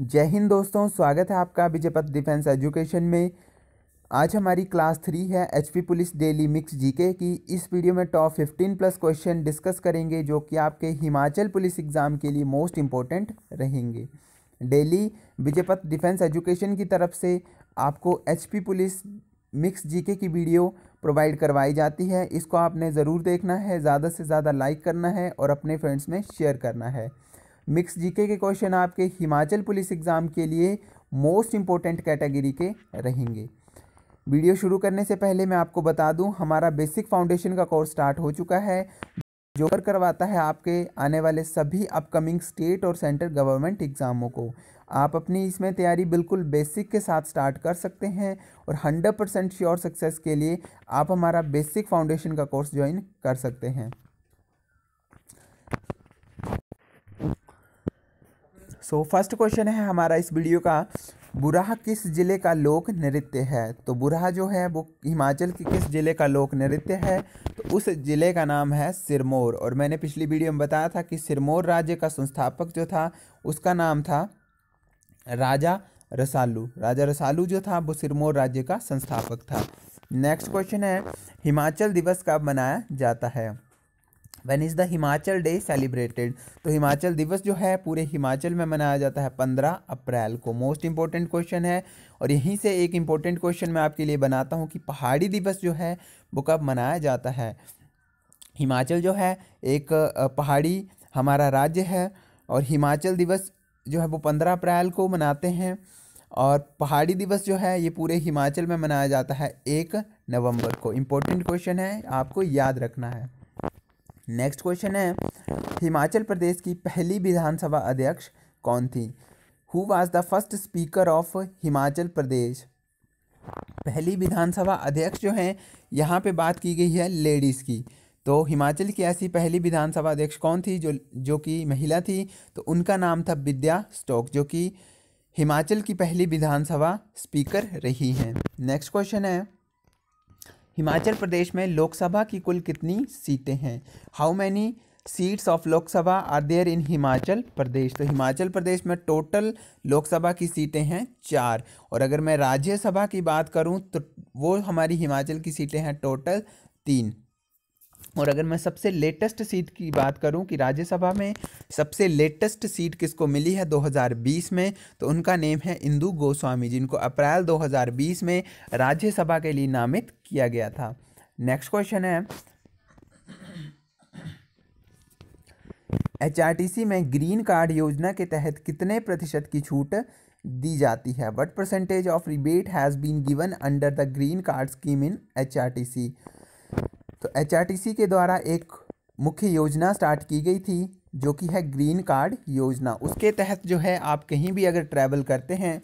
जय हिंद दोस्तों, स्वागत है आपका विजयपथ डिफेंस एजुकेशन में। आज हमारी क्लास 3 है HP police daily mix GK की। इस वीडियो में टॉप 15+ क्वेश्चन डिस्कस करेंगे जो कि आपके हिमाचल पुलिस एग्ज़ाम के लिए मोस्ट इम्पोर्टेंट रहेंगे। डेली विजयपथ डिफेंस एजुकेशन की तरफ से आपको एचपी पुलिस मिक्स जीके की वीडियो प्रोवाइड करवाई जाती है। इसको आपने ज़रूर देखना है, ज़्यादा से ज़्यादा लाइक करना है और अपने फ्रेंड्स में शेयर करना है। मिक्स जीके के क्वेश्चन आपके हिमाचल पुलिस एग्ज़ाम के लिए मोस्ट इम्पोर्टेंट कैटेगरी के रहेंगे। वीडियो शुरू करने से पहले मैं आपको बता दूं, हमारा बेसिक फाउंडेशन का कोर्स स्टार्ट हो चुका है जो करवाता है आपके आने वाले सभी अपकमिंग स्टेट और सेंट्रल गवर्नमेंट एग्ज़ामों को। आप अपनी इसमें तैयारी बिल्कुल बेसिक के साथ स्टार्ट कर सकते हैं और 100% श्योर सक्सेस के लिए आप हमारा बेसिक फाउंडेशन का कोर्स ज्वाइन कर सकते हैं। सो फर्स्ट क्वेश्चन है हमारा इस वीडियो का, बुराह किस ज़िले का लोक नृत्य है? तो बुराह जो है वो हिमाचल के किस ज़िले का लोक नृत्य है? तो उस ज़िले का नाम है सिरमौर। और मैंने पिछली वीडियो में बताया था कि सिरमौर राज्य का संस्थापक जो था उसका नाम था राजा रसालू। राजा रसालू जो था वो सिरमौर राज्य का संस्थापक था। नेक्स्ट क्वेश्चन है, हिमाचल दिवस कब मनाया जाता है? When is the Himachal day celebrated? तो हिमाचल दिवस जो है पूरे हिमाचल में मनाया जाता है 15 अप्रैल को। मोस्ट इम्पोर्टेंट क्वेश्चन है। और यहीं से एक इम्पोर्टेंट क्वेश्चन मैं आपके लिए बनाता हूँ कि पहाड़ी दिवस जो है वो कब मनाया जाता है। हिमाचल जो है एक पहाड़ी हमारा राज्य है और हिमाचल दिवस जो है वो 15 अप्रैल को मनाते हैं और पहाड़ी दिवस जो है ये पूरे हिमाचल में मनाया जाता है 1 नवंबर को। इम्पोर्टेंट क्वेश्चन है, आपको याद रखना है। नेक्स्ट क्वेश्चन है, हिमाचल प्रदेश की पहली विधानसभा अध्यक्ष कौन थी? Who was the first speaker of Himachal Pradesh? पहली विधानसभा अध्यक्ष जो हैं यहाँ पे बात की गई है लेडीज़ की। तो हिमाचल की ऐसी पहली विधानसभा अध्यक्ष कौन थी जो कि महिला थी? तो उनका नाम था विद्या स्टोक्स, जो कि हिमाचल की पहली विधानसभा स्पीकर रही हैं। नेक्स्ट क्वेश्चन है, हिमाचल प्रदेश में लोकसभा की कुल कितनी सीटें हैं? How many seats of Lok Sabha are there in Himachal Pradesh? तो हिमाचल प्रदेश में टोटल लोकसभा की सीटें हैं 4। और अगर मैं राज्यसभा की बात करूं तो वो हमारी हिमाचल की सीटें हैं टोटल 3। और अगर मैं सबसे लेटेस्ट सीट की बात करूं कि राज्यसभा में सबसे लेटेस्ट सीट किसको मिली है 2020 में, तो उनका नेम है इंदु गोस्वामी, जिनको अप्रैल 2020 में राज्यसभा के लिए नामित किया गया था। नेक्स्ट क्वेश्चन है, एचआरटीसी में ग्रीन कार्ड योजना के तहत कितने % की छूट दी जाती है? What % of rebate has been given under the green card scheme in HRTC? तो एचआरटीसी के द्वारा एक मुख्य योजना स्टार्ट की गई थी जो कि है ग्रीन कार्ड योजना। उसके तहत जो है आप कहीं भी अगर ट्रैवल करते हैं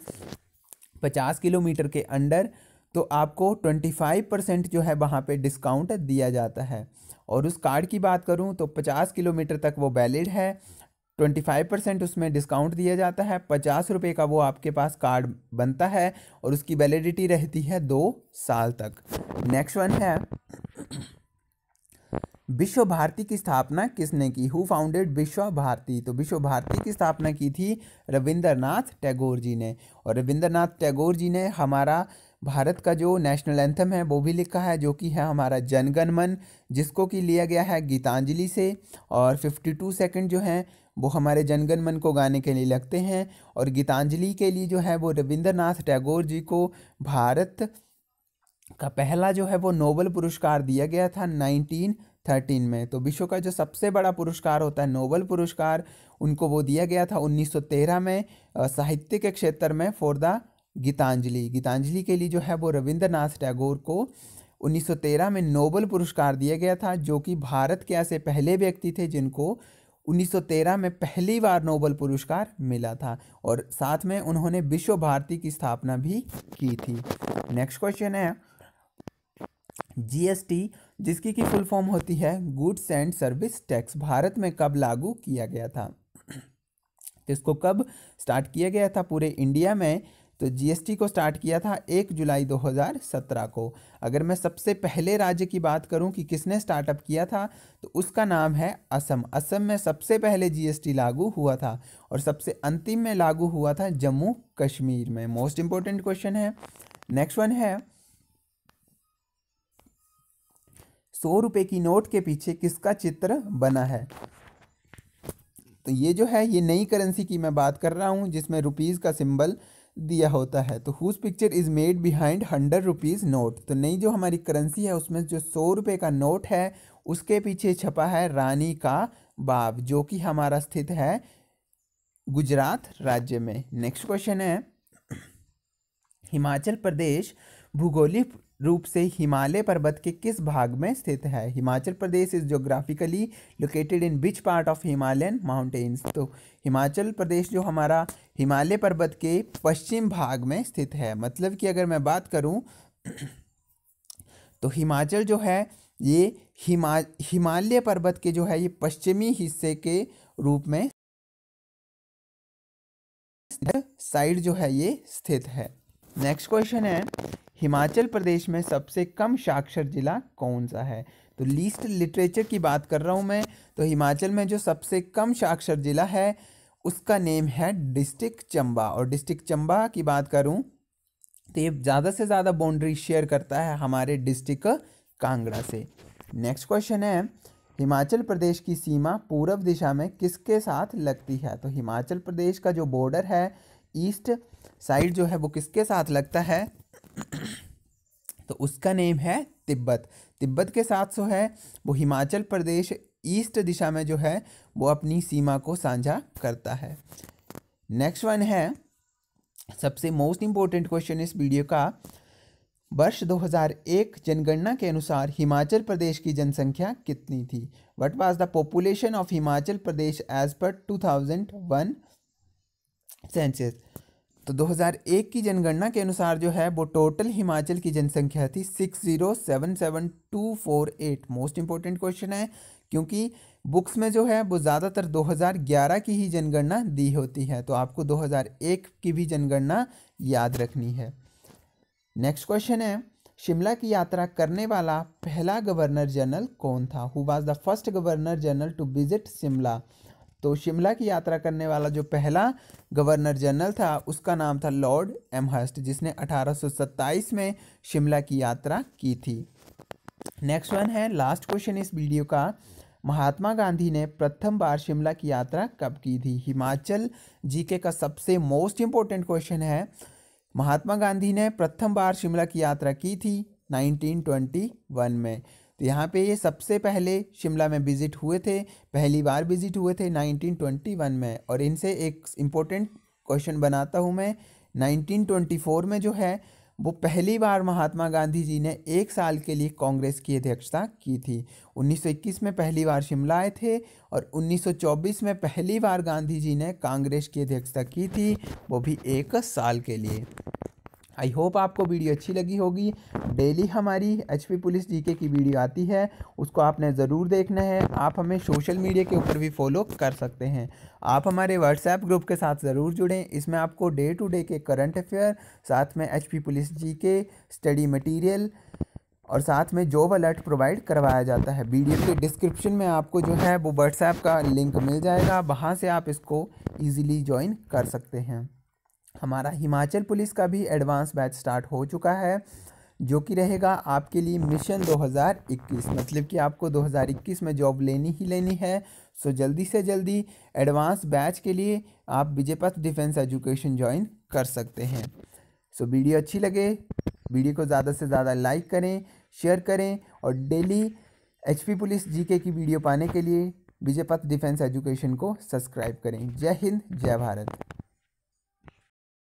50 किलोमीटर के अंडर, तो आपको 25% जो है वहाँ पे डिस्काउंट दिया जाता है। और उस कार्ड की बात करूँ तो 50 किलोमीटर तक वो वैलिड है, 25% उसमें डिस्काउंट दिया जाता है। 50 रुपये का वो आपके पास कार्ड बनता है और उसकी वैलिडिटी रहती है 2 साल तक। नेक्स्ट वन है, विश्व भारती की स्थापना किसने की? हु फाउंडेड विश्व भारती? तो विश्व भारती की स्थापना की थी रविंद्रनाथ टैगोर जी ने। और रविंद्रनाथ टैगोर जी ने हमारा भारत का जो नेशनल एंथम है वो भी लिखा है, जो कि है हमारा जनगणमन, जिसको कि लिया गया है गीतांजलि से। और 52 सेकंड जो हैं वो हमारे जनगणमन को गाने के लिए लगते हैं। और गीतांजलि के लिए जो है वो रविंद्रनाथ टैगोर जी को भारत का पहला जो है वो नोबेल पुरस्कार दिया गया था 1913 में। तो विश्व का जो सबसे बड़ा पुरस्कार होता है नोबेल पुरस्कार, उनको वो दिया गया था 1913 में साहित्य के क्षेत्र में फॉर द गीतांजलि। गीतांजलि के लिए जो है वो रविंद्रनाथ टैगोर को 1913 में नोबेल पुरस्कार दिया गया था, जो कि भारत के ऐसे पहले व्यक्ति थे जिनको 1913 में पहली बार नोबेल पुरस्कार मिला था। और साथ में उन्होंने विश्व भारती की स्थापना भी की थी। नेक्स्ट क्वेश्चन है, जीएसटी, जिसकी की फुल फॉर्म होती है goods and service tax, Bharat में कब लागू किया गया था? इसको कब स्टार्ट किया गया था? पूरे इंडिया में तो जीएसटी को स्टार्ट किया था 1 जुलाई 2017 को। अगर मैं सबसे पहले राज्य की बात करूं कि किसने स्टार्टअप किया था, तो उसका नाम है असम। असम में सबसे पहले जीएसटी लागू हुआ था और सबसे अंतिम में लागू हुआ था जम्मू कश्मीर में। मोस्ट इम्पोर्टेंट क्वेश्चन है। नेक्स्ट वन है, 100 रुपये की नोट के पीछे किसका चित्र बना है? तो ये जो है ये नई करेंसी की मैं बात कर रहा हूँ जिसमें रुपीज़ का सिंबल दिया होता है। तो whose picture is made behind 100 rupees note. तो नई जो हमारी करेंसी है उसमें जो 100 रुपये का नोट है उसके पीछे छपा है रानी का बाप, जो कि हमारा स्थित है गुजरात राज्य में। नेक्स्ट क्वेश्चन है, हिमाचल प्रदेश भूगोलिक रूप से हिमालय पर्वत के किस भाग में स्थित है? Himachal Pradesh is geographically located in which part of Himalayan mountains? तो हिमाचल प्रदेश जो हमारा हिमालय पर्वत के पश्चिम भाग में स्थित है। मतलब कि अगर मैं बात करूं तो हिमाचल जो है ये हिमालय पर्वत के जो है ये पश्चिमी हिस्से के रूप में साइड जो है ये स्थित है। नेक्स्ट क्वेश्चन है, हिमाचल प्रदेश में सबसे कम साक्षर जिला कौन सा है? तो लीस्ट लिटरेचर की बात कर रहा हूँ मैं। तो हिमाचल में जो सबसे कम साक्षर जिला है उसका नेम है डिस्ट्रिक्ट चंबा। और डिस्ट्रिक्ट चंबा की बात करूँ तो ये ज़्यादा से ज़्यादा बाउंड्री शेयर करता है हमारे डिस्ट्रिक्ट कांगड़ा से। नेक्स्ट क्वेश्चन है, हिमाचल प्रदेश की सीमा पूर्व दिशा में किसके साथ लगती है? तो हिमाचल प्रदेश का जो बॉर्डर है ईस्ट साइड जो है वो किसके साथ लगता है? तो उसका नेम है तिब्बत। तिब्बत के साथ जो है वो हिमाचल प्रदेश ईस्ट दिशा में जो है वो अपनी सीमा को साझा करता है। नेक्स्ट वन है, सबसे मोस्ट इम्पोर्टेंट क्वेश्चन इस वीडियो का, वर्ष 2001 जनगणना के अनुसार हिमाचल प्रदेश की जनसंख्या कितनी थी? What was the population of Himachal Pradesh as per 2001 census? तो 2001 की जनगणना के अनुसार जो है वो टोटल हिमाचल की जनसंख्या थी 6077248। मोस्ट इम्पोर्टेंट क्वेश्चन है क्योंकि बुक्स में जो है वो ज़्यादातर 2011 की ही जनगणना दी होती है, तो आपको 2001 की भी जनगणना याद रखनी है। नेक्स्ट क्वेश्चन है, शिमला की यात्रा करने वाला पहला गवर्नर जनरल कौन था? Who was the first governor general to visit Shimla? तो शिमला की यात्रा करने वाला जो पहला गवर्नर जनरल था उसका नाम था लॉर्ड एमहस्ट, जिसने 1827 में शिमला की यात्रा की थी। नेक्स्ट वन है, लास्ट क्वेश्चन इस वीडियो का, महात्मा गांधी ने प्रथम बार शिमला की यात्रा कब की थी? हिमाचल जीके का सबसे मोस्ट इम्पोर्टेंट क्वेश्चन है। महात्मा गांधी ने प्रथम बार शिमला की यात्रा की थी 1921 में। तो यहाँ पे ये सबसे पहले शिमला में विजिट हुए थे, पहली बार विजिट हुए थे 1921 में। और इनसे एक इम्पोर्टेंट क्वेश्चन बनाता हूँ मैं, 1924 में जो है वो पहली बार महात्मा गांधी जी ने 1 साल के लिए कांग्रेस की अध्यक्षता की थी। 1921 में पहली बार शिमला आए थे और 1924 में पहली बार गांधी जी ने कांग्रेस की अध्यक्षता की थी, वो भी 1 साल के लिए। आई होप आपको वीडियो अच्छी लगी होगी। डेली हमारी एचपी पुलिस जीके की वीडियो आती है, उसको आपने ज़रूर देखना है। आप हमें सोशल मीडिया के ऊपर भी फॉलो कर सकते हैं। आप हमारे व्हाट्सएप ग्रुप के साथ ज़रूर जुड़ें, इसमें आपको डे टू डे के करंट अफेयर, साथ में HP police GK study material और साथ में जॉब अलर्ट प्रोवाइड करवाया जाता है। वीडियो के डिस्क्रिप्शन में आपको जो है वो व्हाट्सएप का लिंक मिल जाएगा, वहाँ से आप इसको ईजिली ज्वाइन कर सकते हैं। हमारा हिमाचल पुलिस का भी एडवांस बैच स्टार्ट हो चुका है, जो कि रहेगा आपके लिए मिशन 2021। मतलब कि आपको 2021 में जॉब लेनी ही लेनी है। सो जल्दी से जल्दी एडवांस बैच के लिए आप विजयपथ डिफेंस एजुकेशन ज्वाइन कर सकते हैं। सो वीडियो अच्छी लगे, वीडियो को ज़्यादा से ज़्यादा लाइक करें, शेयर करें और डेली एचपी पुलिस जीके की वीडियो पाने के लिए विजयपथ डिफेंस एजुकेशन को सब्सक्राइब करें। जय हिंद, जय भारत।